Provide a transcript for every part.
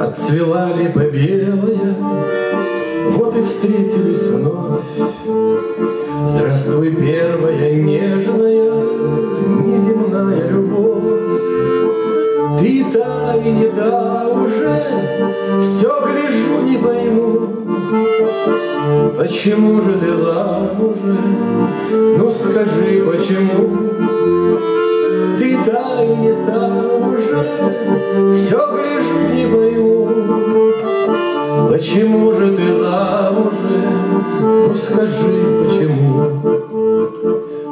Отцвела липа белая, вот и встретились вновь. Здравствуй, первая нежная, неземная любовь. Ты та и не та уже, все гляжу, не пойму. Почему же ты замужем? Ну скажи, почему? Ты та и не та уже, все гляжу, не пойму. Почему же ты замужем? Ну скажи, почему?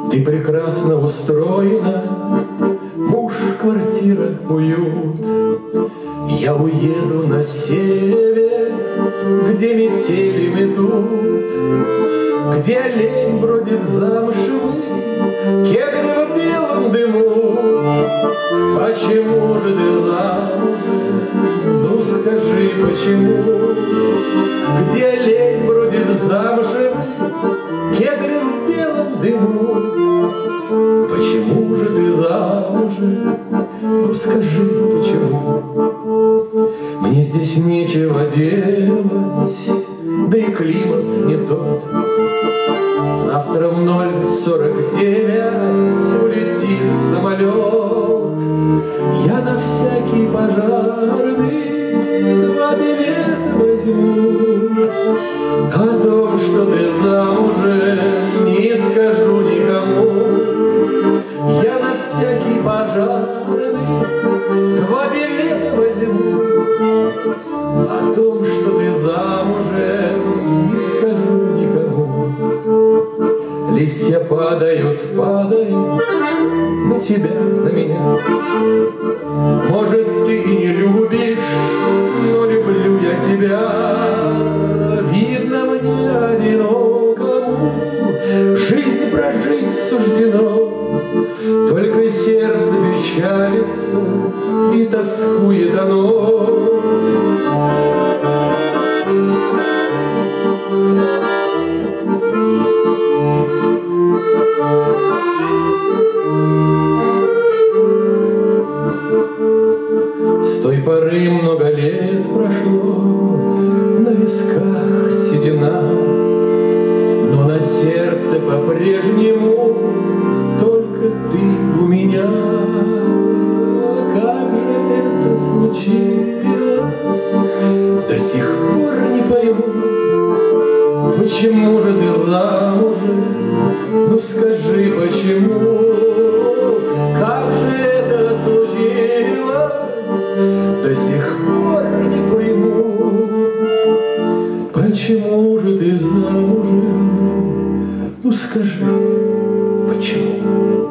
Ты прекрасно устроена, муж, квартира, уют. Я уеду на север, где метели метут, где олень бродит замшевый, кедр в белом дыму. Почему же ты замужем? Ну скажи, почему? Где олень бродит замшевый, кедр в белом дыму. Почему же ты замужем? Ну скажи, почему? Мне здесь нечего делать, да и климат не тот. Завтра в 0:49 улетит самолет. Я на всякий пожарный 2 билета возьму. О том, что ты замужем, не скажу никому. Я на всякий пожарный 2 билета возьму. О том, что ты замужем, не скажу никому. Листья падают, падают на тебя, на меня. Может, ты и не любишь, но люблю я тебя. Видно мне одинокому жизнь прожить суждено. Только сердце печалится и тоскует оно. С той поры много лет прошло, на висках седина, но на сердце по-прежнему только ты у меня. Как же это случилось, до сих пор не пойму. Почему же ты замужем? Ну скажи, почему? Как же это случилось, до сих пор не пойму. Почему же ты замужем? Ну скажи, почему?